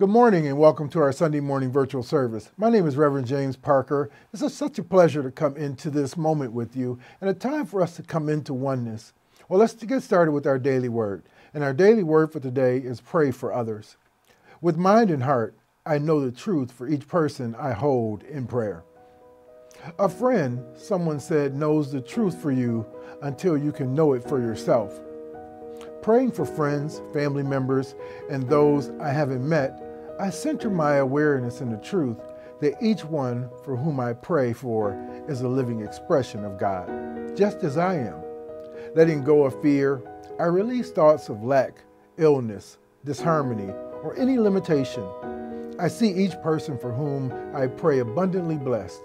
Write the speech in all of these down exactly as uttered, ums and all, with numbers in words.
Good morning and welcome to our Sunday morning virtual service. My name is Reverend James Parker. It's such a pleasure to come into this moment with you and a time for us to come into oneness. Well, let's get started with our daily word. And our daily word for today is pray for others. With mind and heart, I know the truth for each person I hold in prayer. A friend, someone said, knows the truth for you until you can know it for yourself. Praying for friends, family members, and those I haven't met, I center my awareness in the truth that each one for whom I pray for is a living expression of God, just as I am. Letting go of fear, I release thoughts of lack, illness, disharmony, or any limitation. I see each person for whom I pray abundantly blessed.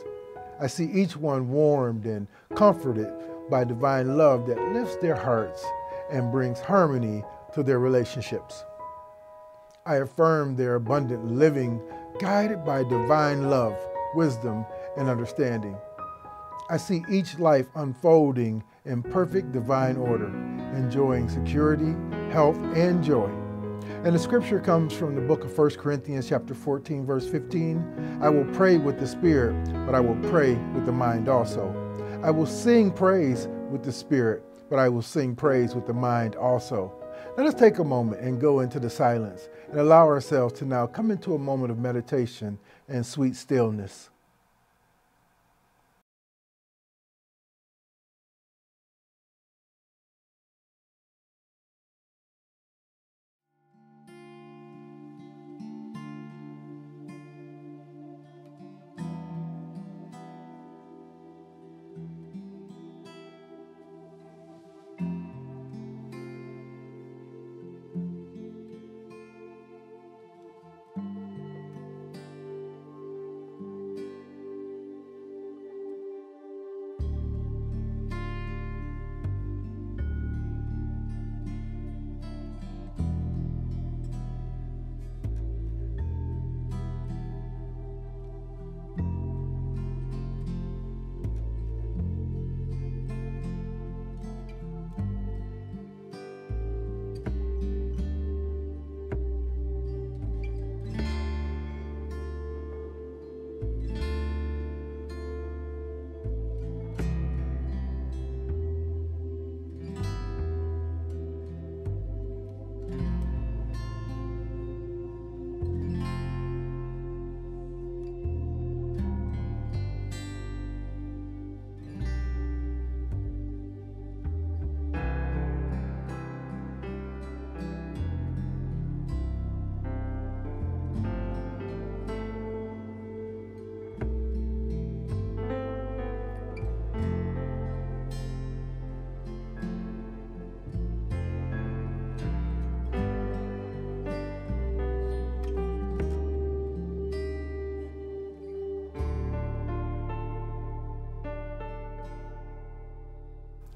I see each one warmed and comforted by divine love that lifts their hearts and brings harmony to their relationships. I affirm their abundant living, guided by divine love, wisdom, and understanding. I see each life unfolding in perfect divine order, enjoying security, health, and joy. And the scripture comes from the book of First Corinthians chapter fourteen, verse fifteen. I will pray with the spirit, but I will pray with the mind also. I will sing praise with the spirit, but I will sing praise with the mind also. Now let's take a moment and go into the silence and allow ourselves to now come into a moment of meditation and sweet stillness.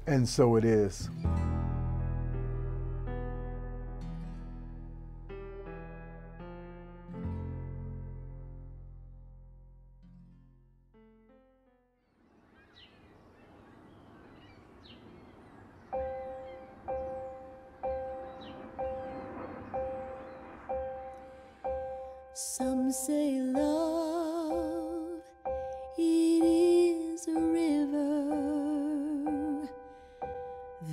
And so it is. Some say love, it is a river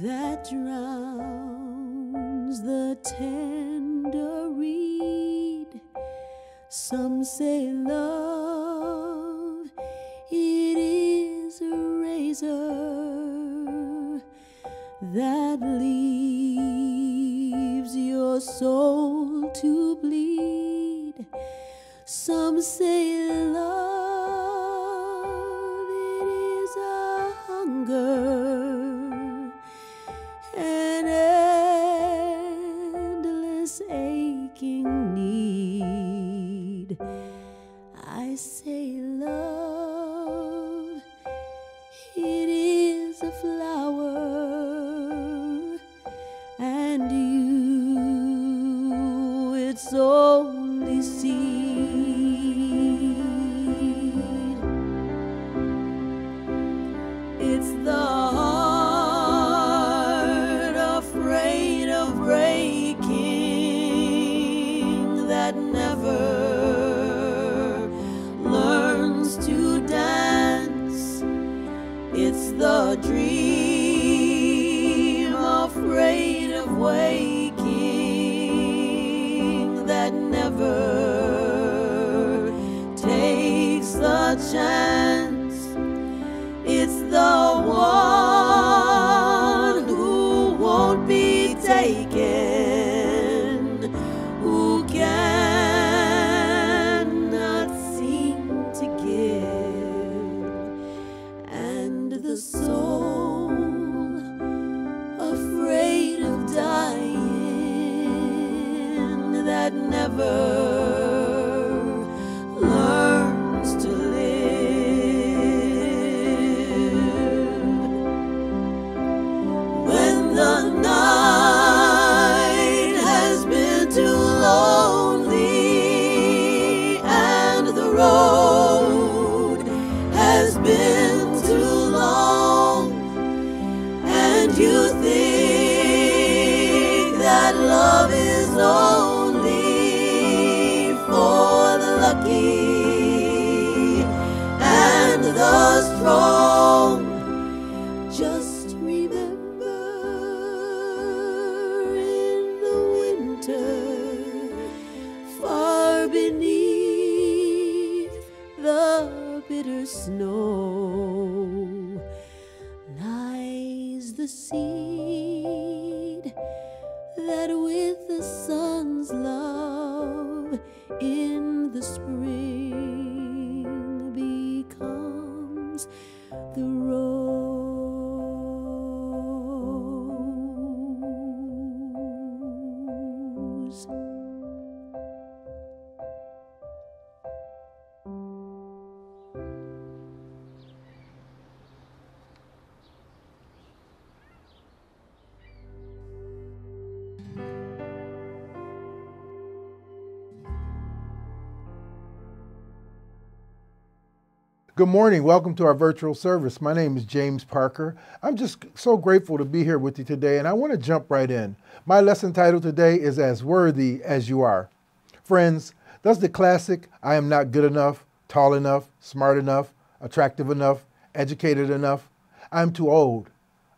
that drowns the tender reed. Some say love, it is a razor that leaves your soul to bleed. Some say love, it is a hunger, only seed. It's the heart afraid of breaking that never forsaken, who cannot seem to give, and the soul afraid of dying that never Good morning. Welcome to our virtual service. My name is James Parker. I'm just so grateful to be here with you today, and I want to jump right in. My lesson title today is As Worthy As You Are. Friends, does the classic I am not good enough, tall enough, smart enough, attractive enough, educated enough, I'm too old,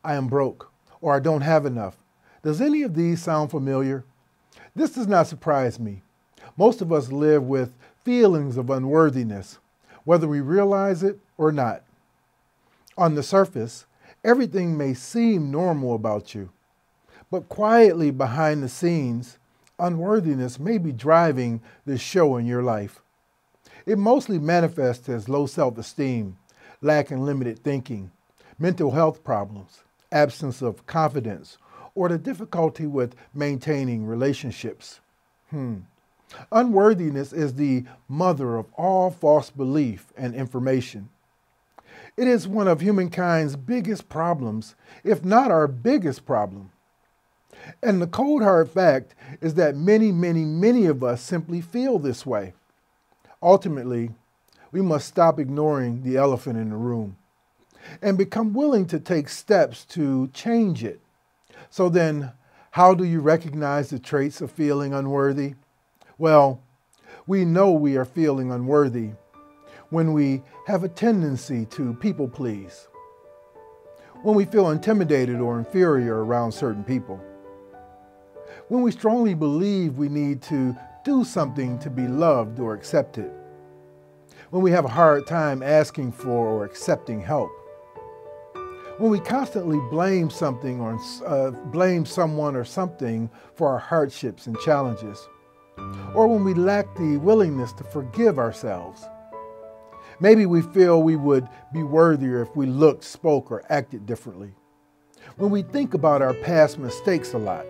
I am broke, or I don't have enough, does any of these sound familiar? This does not surprise me. Most of us live with feelings of unworthiness, whether we realize it or not. On the surface, everything may seem normal about you, but quietly behind the scenes, unworthiness may be driving the show in your life. It mostly manifests as low self-esteem, lack and limited thinking, mental health problems, absence of confidence, or the difficulty with maintaining relationships. Hmm. Unworthiness is the mother of all false belief and information. It is one of humankind's biggest problems, if not our biggest problem. And the cold hard fact is that many, many, many of us simply feel this way. Ultimately, we must stop ignoring the elephant in the room and become willing to take steps to change it. So then, how do you recognize the traits of feeling unworthy? Well, we know we are feeling unworthy when we have a tendency to people please, when we feel intimidated or inferior around certain people, when we strongly believe we need to do something to be loved or accepted, when we have a hard time asking for or accepting help, when we constantly blame something or uh, blame someone or something for our hardships and challenges, or when we lack the willingness to forgive ourselves. Maybe we feel we would be worthier if we looked, spoke, or acted differently. When we think about our past mistakes a lot,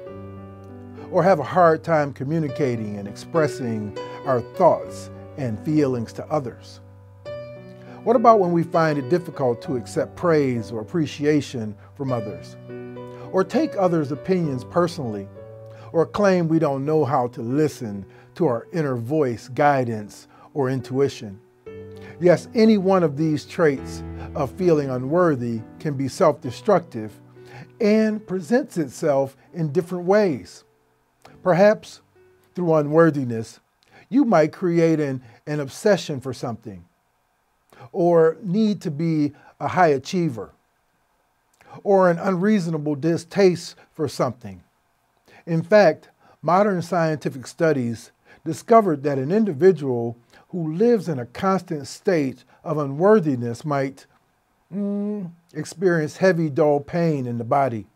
or have a hard time communicating and expressing our thoughts and feelings to others. What about when we find it difficult to accept praise or appreciation from others, or take others' opinions personally, or claim we don't know how to listen to our inner voice, guidance, or intuition? Yes, any one of these traits of feeling unworthy can be self-destructive and presents itself in different ways. Perhaps through unworthiness, you might create an, an obsession for something, or need to be a high achiever, or an unreasonable distaste for something. In fact, modern scientific studies discovered that an individual who lives in a constant state of unworthiness might mm, experience heavy, dull pain in the body,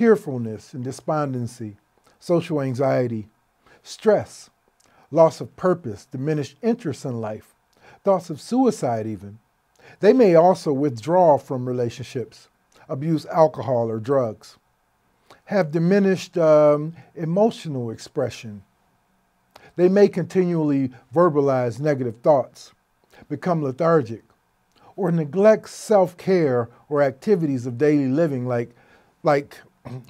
tearfulness and despondency, social anxiety, stress, loss of purpose, diminished interest in life, thoughts of suicide even. They may also withdraw from relationships, abuse alcohol or drugs, have diminished um, emotional expression. They may continually verbalize negative thoughts, become lethargic, or neglect self-care or activities of daily living like, like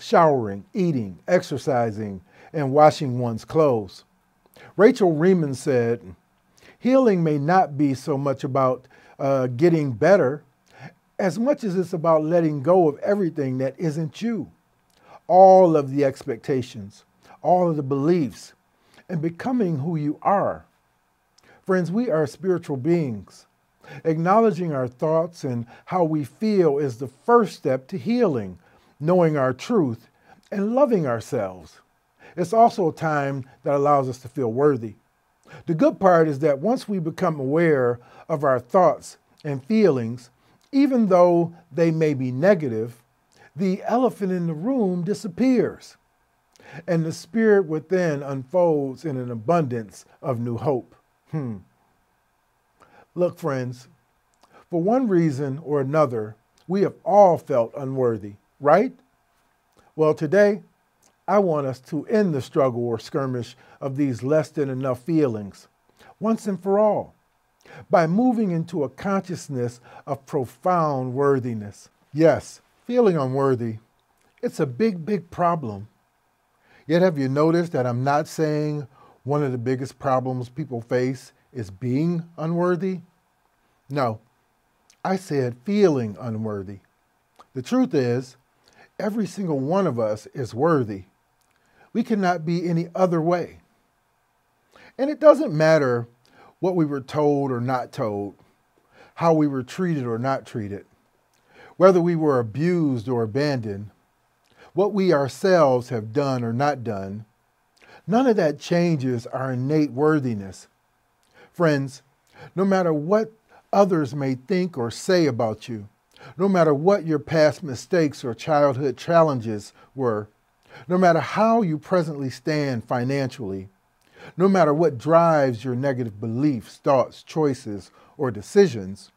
showering, eating, exercising, and washing one's clothes. Rachel Remen said, "Healing may not be so much about uh, getting better as much as it's about letting go of everything that isn't you, all of the expectations, all of the beliefs, and becoming who you are." Friends, we are spiritual beings. Acknowledging our thoughts and how we feel is the first step to healing, knowing our truth, and loving ourselves. It's also a time that allows us to feel worthy. The good part is that once we become aware of our thoughts and feelings, even though they may be negative, the elephant in the room disappears, and the spirit within unfolds in an abundance of new hope. Hmm. Look, friends, for one reason or another, we have all felt unworthy, right? Well, today, I want us to end the struggle or skirmish of these less than enough feelings once and for all by moving into a consciousness of profound worthiness. Yes, feeling unworthy, it's a big, big problem. Yet have you noticed that I'm not saying one of the biggest problems people face is being unworthy? No, I said feeling unworthy. The truth is, every single one of us is worthy. We cannot be any other way. And it doesn't matter what we were told or not told, how we were treated or not treated, whether we were abused or abandoned, what we ourselves have done or not done. None of that changes our innate worthiness. Friends, no matter what others may think or say about you, no matter what your past mistakes or childhood challenges were, no matter how you presently stand financially, no matter what drives your negative beliefs, thoughts, choices, or decisions,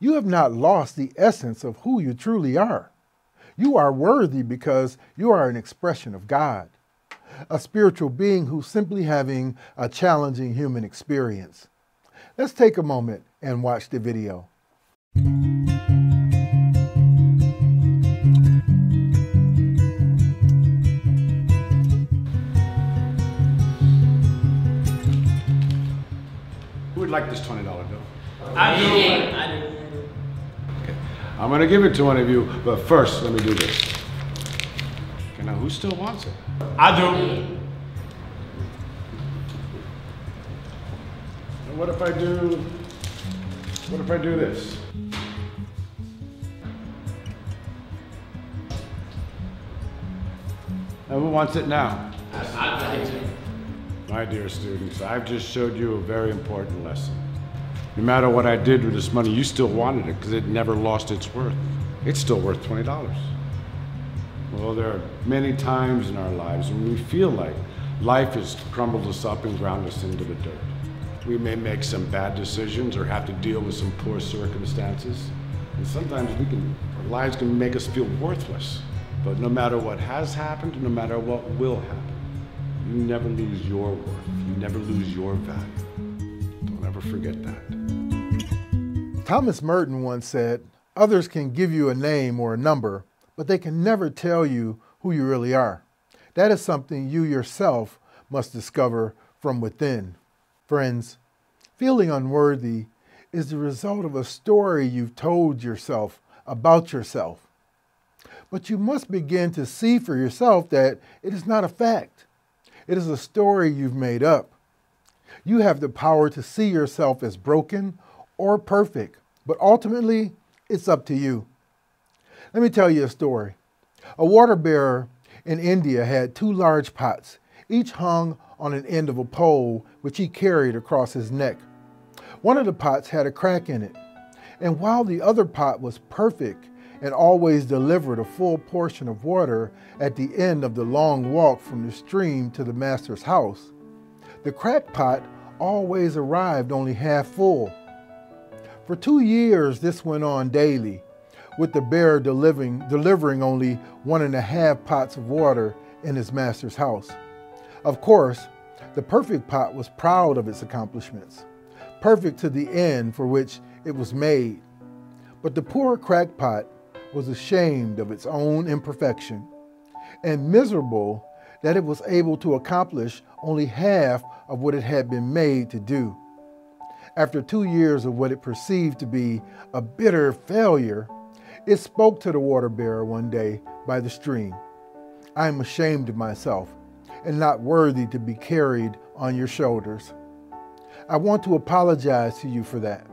you have not lost the essence of who you truly are. You are worthy because you are an expression of God, a spiritual being who's simply having a challenging human experience. Let's take a moment and watch the video. Who would like this twenty dollar bill? I do. I do. Okay. I'm going to give it to one of you, but first, let me do this. Okay, now who still wants it? I do. And what if I do? What if I do this? Now who wants it now? I'd like to. My dear students, I've just showed you a very important lesson. No matter what I did with this money, you still wanted it because it never lost its worth. It's still worth twenty dollars. Well, there are many times in our lives when we feel like life has crumbled us up and ground us into the dirt. We may make some bad decisions or have to deal with some poor circumstances. And sometimes we can, our lives can make us feel worthless. But no matter what has happened, no matter what will happen, you never lose your worth. You never lose your value. Don't ever forget that. Thomas Merton once said, "Others can give you a name or a number, but they can never tell you who you really are. That is something you yourself must discover from within." Friends, feeling unworthy is the result of a story you've told yourself about yourself. But you must begin to see for yourself that it is not a fact. It is a story you've made up. You have the power to see yourself as broken or perfect, but ultimately, it's up to you. Let me tell you a story. A water bearer in India had two large pots, each hung on an end of a pole, which he carried across his neck. One of the pots had a crack in it, and while the other pot was perfect and always delivered a full portion of water at the end of the long walk from the stream to the master's house, the crackpot always arrived only half full. For two years this went on daily, with the bearer delivering, delivering only one and a half pots of water in his master's house. Of course, the perfect pot was proud of its accomplishments, perfect to the end for which it was made. But the poor crackpot was ashamed of its own imperfection and miserable that it was able to accomplish only half of what it had been made to do. After two years of what it perceived to be a bitter failure, it spoke to the water bearer one day by the stream. "I am ashamed of myself and not worthy to be carried on your shoulders. I want to apologize to you for that."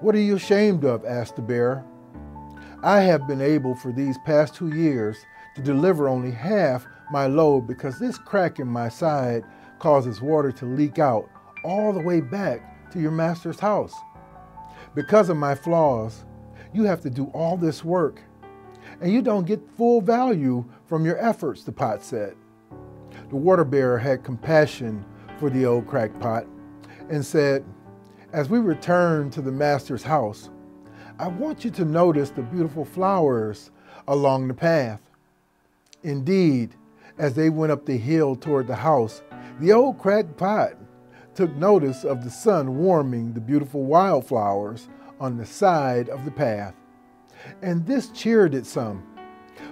"What are you ashamed of?" asked the bearer. "I have been able for these past two years to deliver only half my load because this crack in my side causes water to leak out all the way back to your master's house. Because of my flaws, you have to do all this work, and you don't get full value from your efforts," the pot said. The water bearer had compassion for the old crackpot and said, "As we return to the master's house, I want you to notice the beautiful flowers along the path." Indeed, as they went up the hill toward the house, the old crackpot took notice of the sun warming the beautiful wildflowers on the side of the path, and this cheered it some.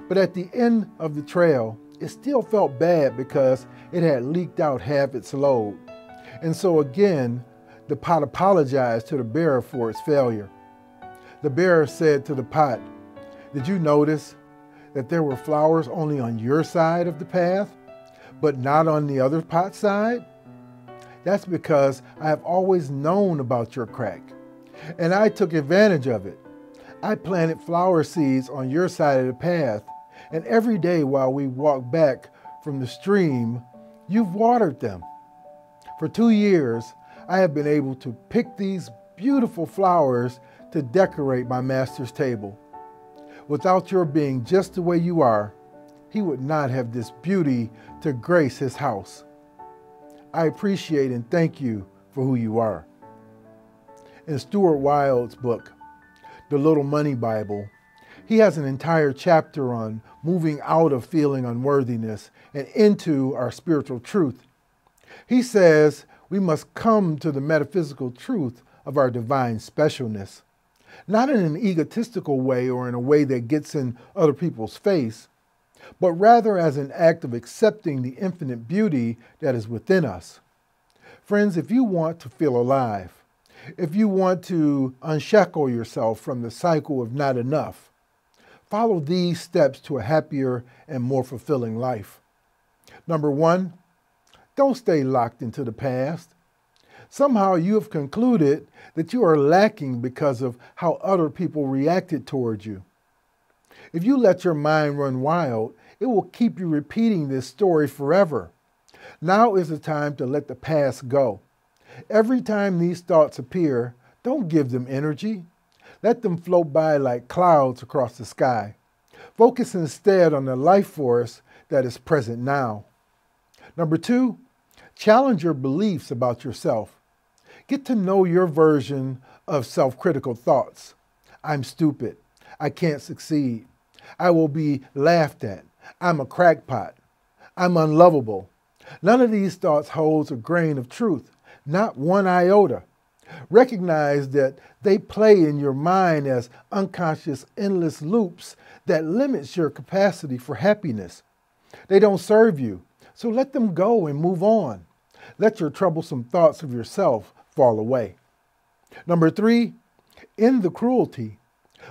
But at the end of the trail, it still felt bad because it had leaked out half its load. And so again, the pot apologized to the bearer for its failure. The bearer said to the pot, "Did you notice that there were flowers only on your side of the path, but not on the other pot's side? That's because I have always known about your crack, and I took advantage of it. I planted flower seeds on your side of the path, and every day while we walk back from the stream, you've watered them. For two years, I have been able to pick these beautiful flowers to decorate my master's table. Without your being just the way you are, he would not have this beauty to grace his house. I appreciate and thank you for who you are." In Stuart Wilde's book, The Little Money Bible, he has an entire chapter on moving out of feeling unworthiness and into our spiritual truth. He says we must come to the metaphysical truth of our divine specialness, not in an egotistical way or in a way that gets in other people's face, but rather as an act of accepting the infinite beauty that is within us. Friends, if you want to feel alive, if you want to unshackle yourself from the cycle of not enough, follow these steps to a happier and more fulfilling life. Number one, don't stay locked into the past. Somehow you have concluded that you are lacking because of how other people reacted towards you. If you let your mind run wild, it will keep you repeating this story forever. Now is the time to let the past go. Every time these thoughts appear, don't give them energy. Let them float by like clouds across the sky. Focus instead on the life force that is present now. Number two, challenge your beliefs about yourself. Get to know your version of self-critical thoughts. I'm stupid. I can't succeed. I will be laughed at. I'm a crackpot. I'm unlovable. None of these thoughts holds a grain of truth. Not one iota. Recognize that they play in your mind as unconscious, endless loops that limits your capacity for happiness. They don't serve you, so let them go and move on. Let your troublesome thoughts of yourself fall away. Number three, end the cruelty.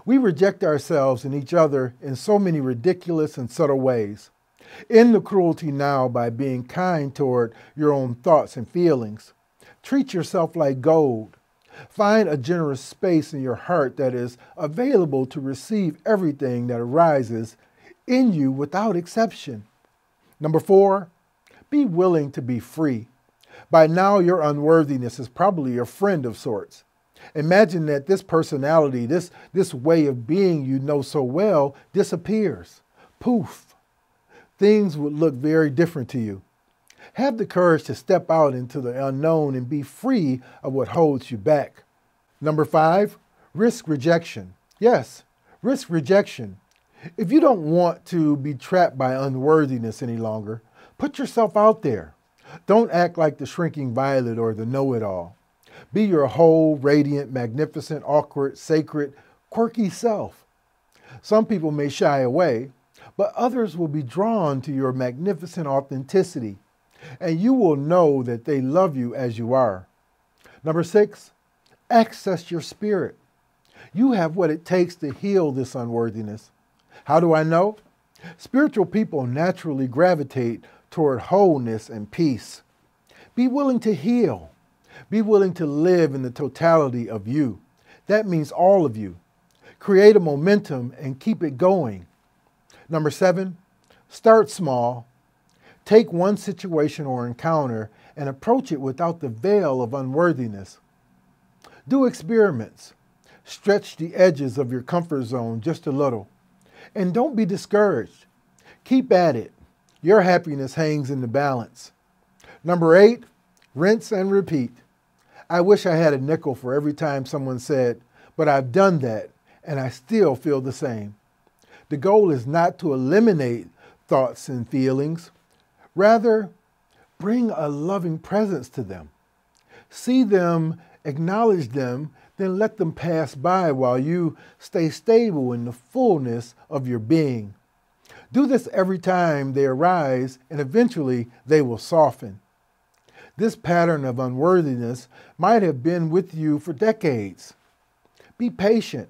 We reject ourselves and each other in so many ridiculous and subtle ways. End the cruelty now by being kind toward your own thoughts and feelings. Treat yourself like gold. Find a generous space in your heart that is available to receive everything that arises in you without exception. Number four, be willing to be free. By now, your unworthiness is probably your friend of sorts. Imagine that this personality, this, this way of being you know so well, disappears. Poof. Things would look very different to you. Have the courage to step out into the unknown and be free of what holds you back. Number five, risk rejection. Yes, risk rejection. If you don't want to be trapped by unworthiness any longer, put yourself out there. Don't act like the shrinking violet or the know-it-all. Be your whole, radiant, magnificent, awkward, sacred, quirky self. Some people may shy away, but others will be drawn to your magnificent authenticity, and you will know that they love you as you are. Number six, access your spirit. You have what it takes to heal this unworthiness. How do I know? Spiritual people naturally gravitate toward wholeness and peace. Be willing to heal. Be willing to live in the totality of you. That means all of you. Create a momentum and keep it going. Number seven, start small. Take one situation or encounter and approach it without the veil of unworthiness. Do experiments. Stretch the edges of your comfort zone just a little. And don't be discouraged. Keep at it. Your happiness hangs in the balance. Number eight, rinse and repeat. I wish I had a nickel for every time someone said, but I've done that and I still feel the same. The goal is not to eliminate thoughts and feelings. Rather, bring a loving presence to them. See them, acknowledge them, then let them pass by while you stay stable in the fullness of your being. Do this every time they arise, and eventually they will soften. This pattern of unworthiness might have been with you for decades. Be patient,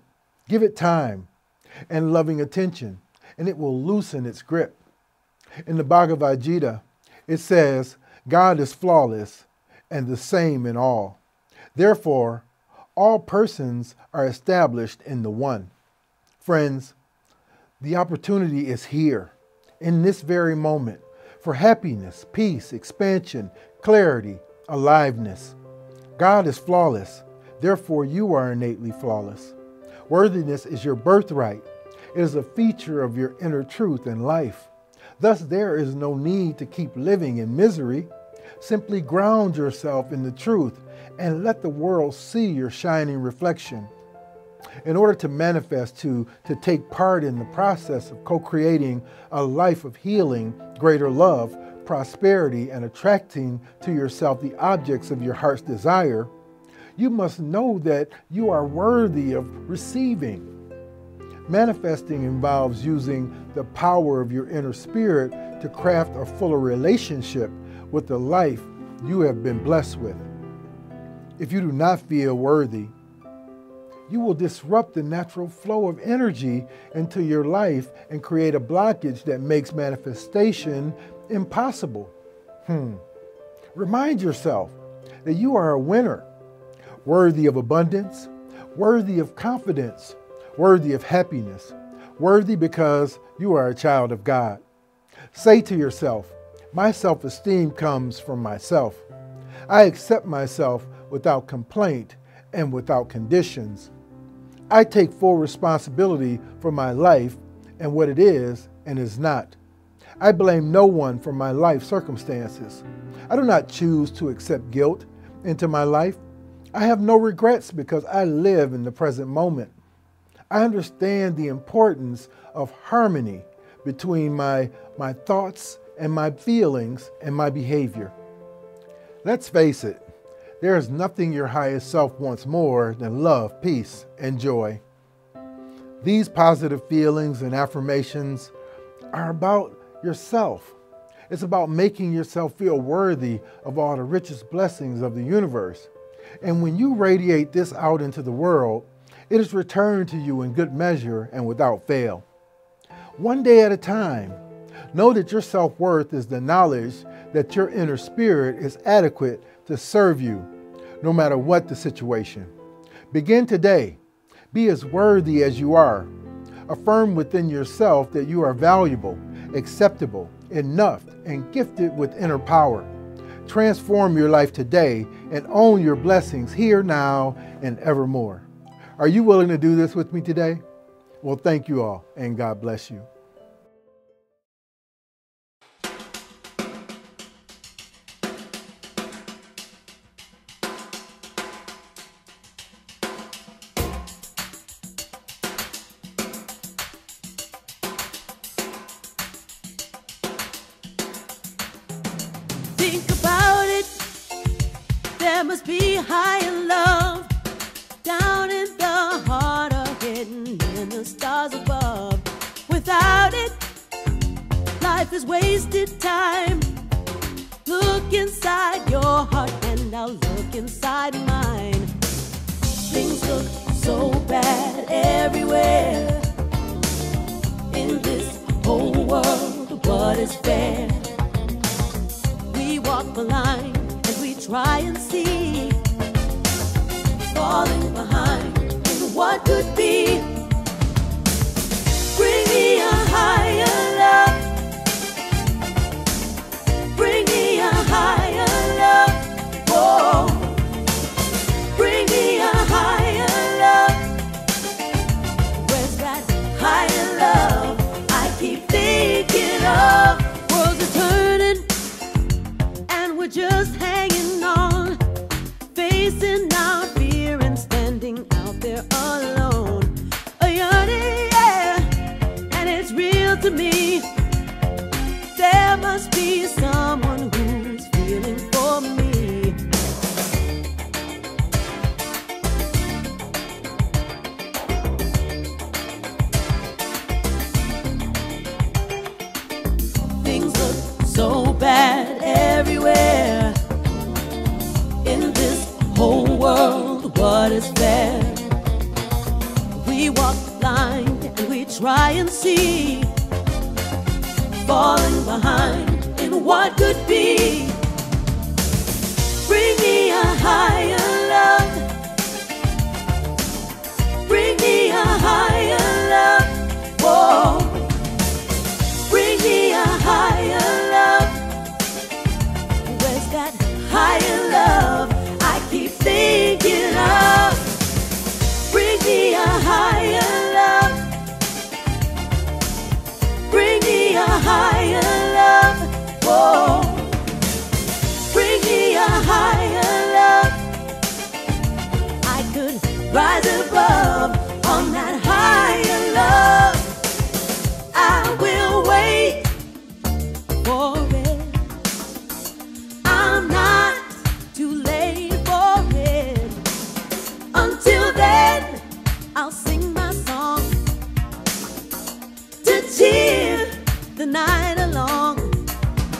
give it time, and loving attention, and it will loosen its grip. In the Bhagavad Gita, it says, God is flawless and the same in all. Therefore, all persons are established in the one. Friends, the opportunity is here, in this very moment, for happiness, peace, expansion, clarity, aliveness. God is flawless. Therefore, you are innately flawless. Worthiness is your birthright. It is a feature of your inner truth and life. Thus, there is no need to keep living in misery. Simply ground yourself in the truth and let the world see your shining reflection. In order to manifest, to, to take part in the process of co-creating a life of healing, greater love, prosperity, and attracting to yourself the objects of your heart's desire, you must know that you are worthy of receiving. Manifesting involves using the power of your inner spirit to craft a fuller relationship with the life you have been blessed with. If you do not feel worthy, you will disrupt the natural flow of energy into your life and create a blockage that makes manifestation impossible. Hmm. Remind yourself that you are a winner, worthy of abundance, worthy of confidence, worthy of happiness, worthy because you are a child of God. Say to yourself, my self-esteem comes from myself. I accept myself without complaint and without conditions. I take full responsibility for my life and what it is and is not. I blame no one for my life circumstances. I do not choose to accept guilt into my life. I have no regrets because I live in the present moment. I understand the importance of harmony between my, my thoughts and my feelings and my behavior. Let's face it, there is nothing your highest self wants more than love, peace, and joy. These positive feelings and affirmations are about yourself. It's about making yourself feel worthy of all the richest blessings of the universe. And when you radiate this out into the world, it is returned to you in good measure and without fail. One day at a time, know that your self-worth is the knowledge that your inner spirit is adequate to serve you, no matter what the situation. Begin today. Be as worthy as you are. Affirm within yourself that you are valuable, acceptable, enough, and gifted with inner power. Transform your life today and own your blessings here, now, and evermore. Are you willing to do this with me today? Well, thank you all, and God bless you. Think about it, there must be higher love down in the heart of hidden in the stars above. Without it, life is wasted time. Look inside your heart and I'll look inside mine. Things look so bad everywhere in this whole world. What is fair? The line, and we try and see, falling behind in what could be. Bring me a higher love, bring me a higher love, oh, bring me a higher love. Where's that higher love I keep thinking of? Just hanging on, facing our fear and standing out there alone. A yearning, yeah, and it's real to me. There must be someone who's feeling for me. Things look so bad everywhere. What is fair? We walk blind and we try and see, falling behind in what could be. Bring me a higher love, bring me a higher love, whoa, bring me a higher love. Where's that higher love thinking of? Bring me a higher love, bring me a higher love, whoa, bring me a higher love. I could rise above on that higher love. I will wait for it, I'm not too late. Till then, I'll sing my song to cheer the night along.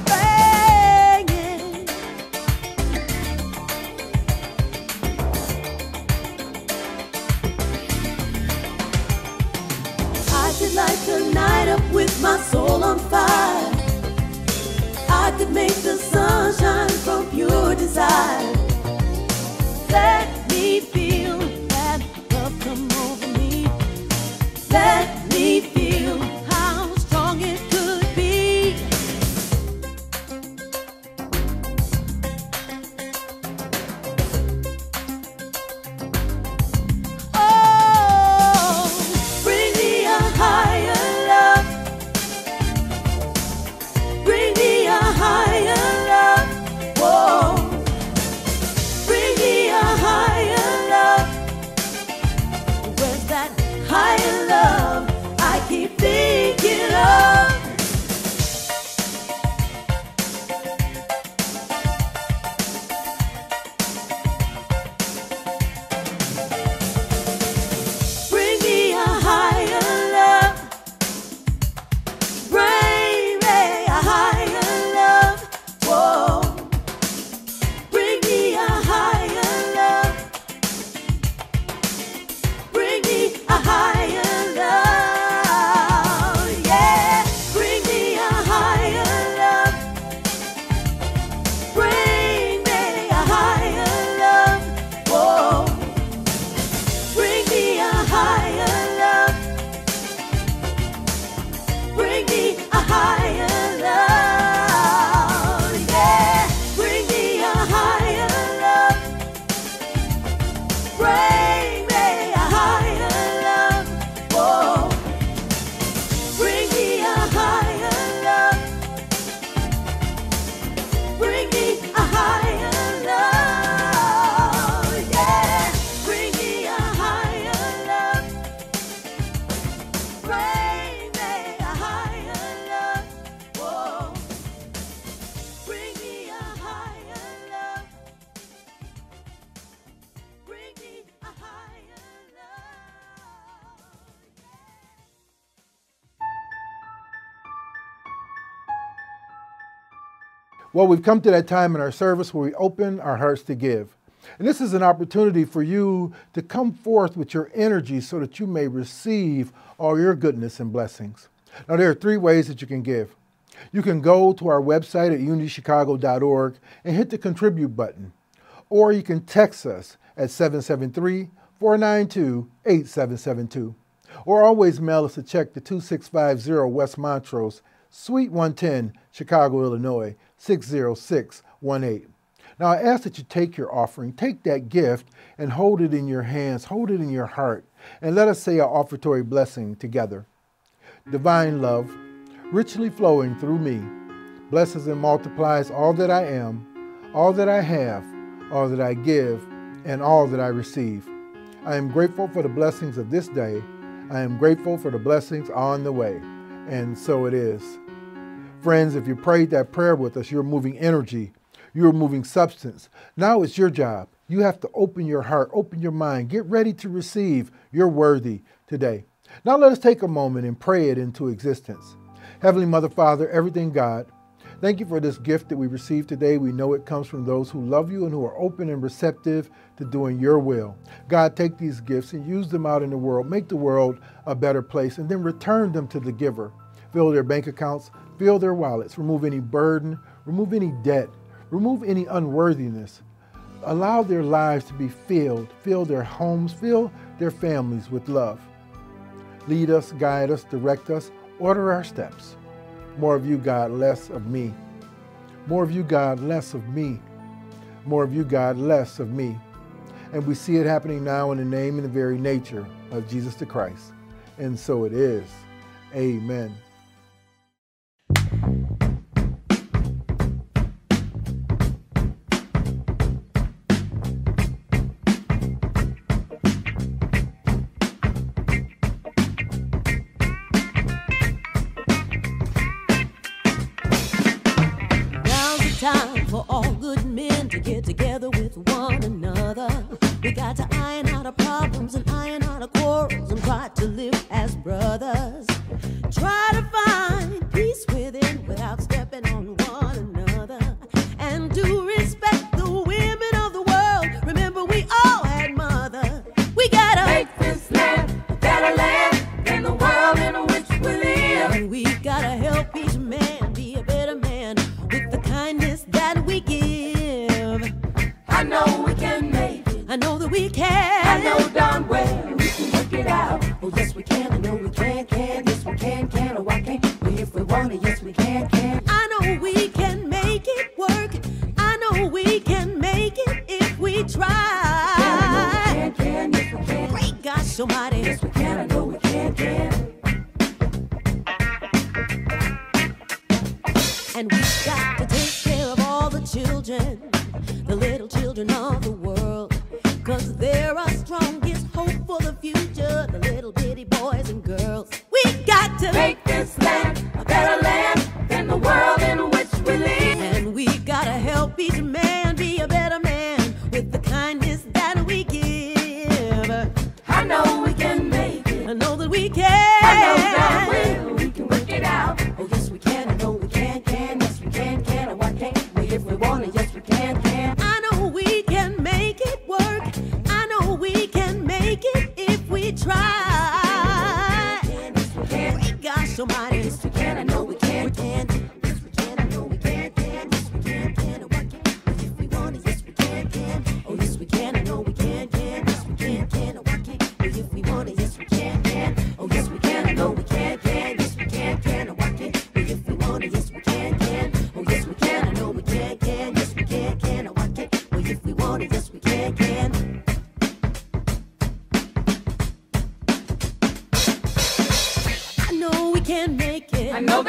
Bang it. I could light the night up with my soul on fire. I could make the sunshine from pure desire. Let me feel. Come over me, let me feel how strong it could be. Well, we've come to that time in our service where we open our hearts to give. And this is an opportunity for you to come forth with your energy so that you may receive all your goodness and blessings. Now, there are three ways that you can give. You can go to our website at unity chicago dot org and hit the contribute button. Or you can text us at seven seven three, four nine two, eight seven seven two. Or always mail us a check to two six five zero West Montrose, Suite one ten, Chicago, Illinois, six zero six one eight. Now I ask that you take your offering, take that gift and hold it in your hands, hold it in your heart, and let us say our offertory blessing together. Divine love, richly flowing through me, blesses and multiplies all that I am, all that I have, all that I give, and all that I receive. I am grateful for the blessings of this day. I am grateful for the blessings on the way. And so it is. Friends, if you prayed that prayer with us, you're moving energy. You're moving substance. Now it's your job. You have to open your heart, open your mind, get ready to receive. You're worthy today. Now let us take a moment and pray it into existence. Heavenly Mother, Father, everything God, thank you for this gift that we received today. We know it comes from those who love you and who are open and receptive to doing your will. God, take these gifts and use them out in the world. Make the world a better place and then return them to the giver. Fill their bank accounts, fill their wallets, remove any burden, remove any debt, remove any unworthiness. Allow their lives to be filled. Fill their homes, fill their families with love. Lead us, guide us, direct us, order our steps. More of you, God, less of me. More of you, God, less of me. More of you, God, less of me. And we see it happening now in the name and the very nature of Jesus the Christ. And so it is. Amen. We can. I know,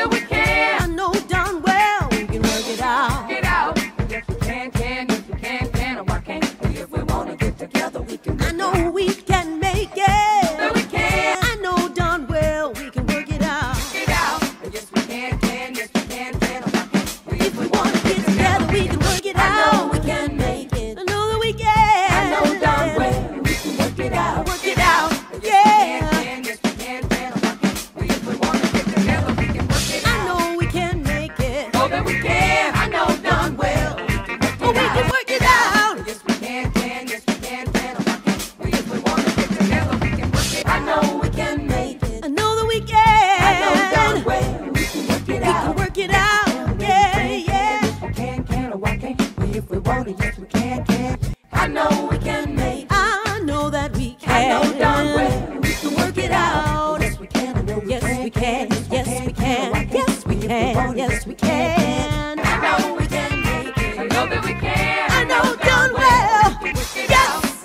can. Yes, we can. I know we can make it. I know that we can. I know done well. Yes,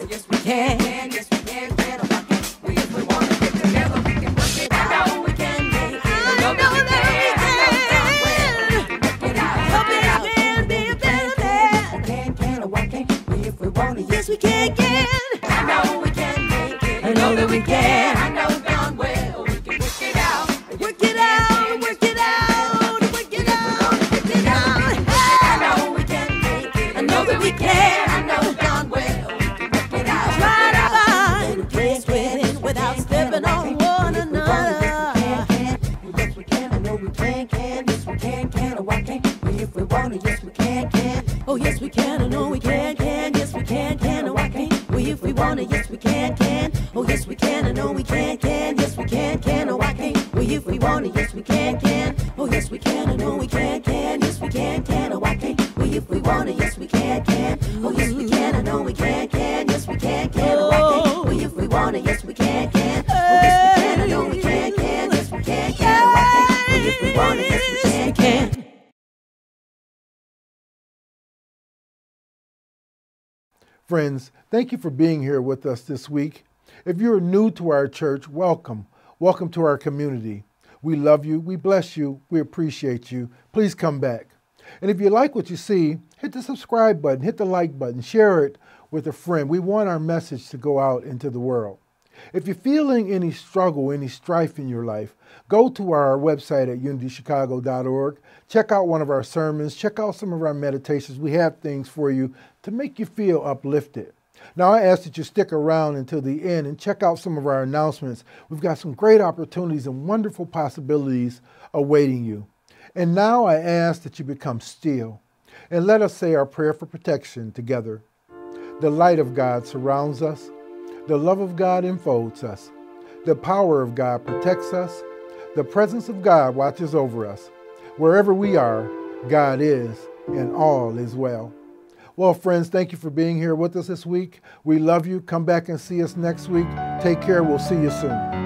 yes we can. Yes, we can. We if we want to get together, we can work it out. I know we can make it. I know that we can. Work it out. Help it out. We can, can, or why can't we if we want to? Yes, we can, can. I know we can make it. I know that we can. I know done well. We can work it out. Work it out. Yes, we can, can. Oh, yes, we can. I know we can, can. Yes, we can, can. Oh, why can't we if we want to? Yes, we can, can. Oh, yes, we can. I know we can, can. Yes, we can, can. Oh, why can't we if we want to? Yes, we can, can. Oh, yes, we can. I know we can, can. Yes, we can, can. Oh, why can't we if we want to? Yes, we can, can. Oh, yes, we can. I know we can, can. Yes, we can, can. Oh, why can't we if we want to? Yes, we can, can. Oh, yes, we can. I know we can, can. Yes, we can, can. Oh, why can't we if we want to? Yes, we can, can. Friends, thank you for being here with us this week. If you're new to our church, welcome. Welcome to our community. We love you. We bless you. We appreciate you. Please come back. And if you like what you see, hit the subscribe button, hit the like button, share it with a friend. We want our message to go out into the world. If you're feeling any struggle, any strife in your life, go to our website at unity chicago dot org. Check out one of our sermons. Check out some of our meditations. We have things for you to make you feel uplifted. Now, I ask that you stick around until the end and check out some of our announcements. We've got some great opportunities and wonderful possibilities awaiting you. And now I ask that you become still and let us say our prayer for protection together. The light of God surrounds us. The love of God enfolds us. The power of God protects us. The presence of God watches over us. Wherever we are, God is, and all is well. Well, friends, thank you for being here with us this week. We love you. Come back and see us next week. Take care. We'll see you soon.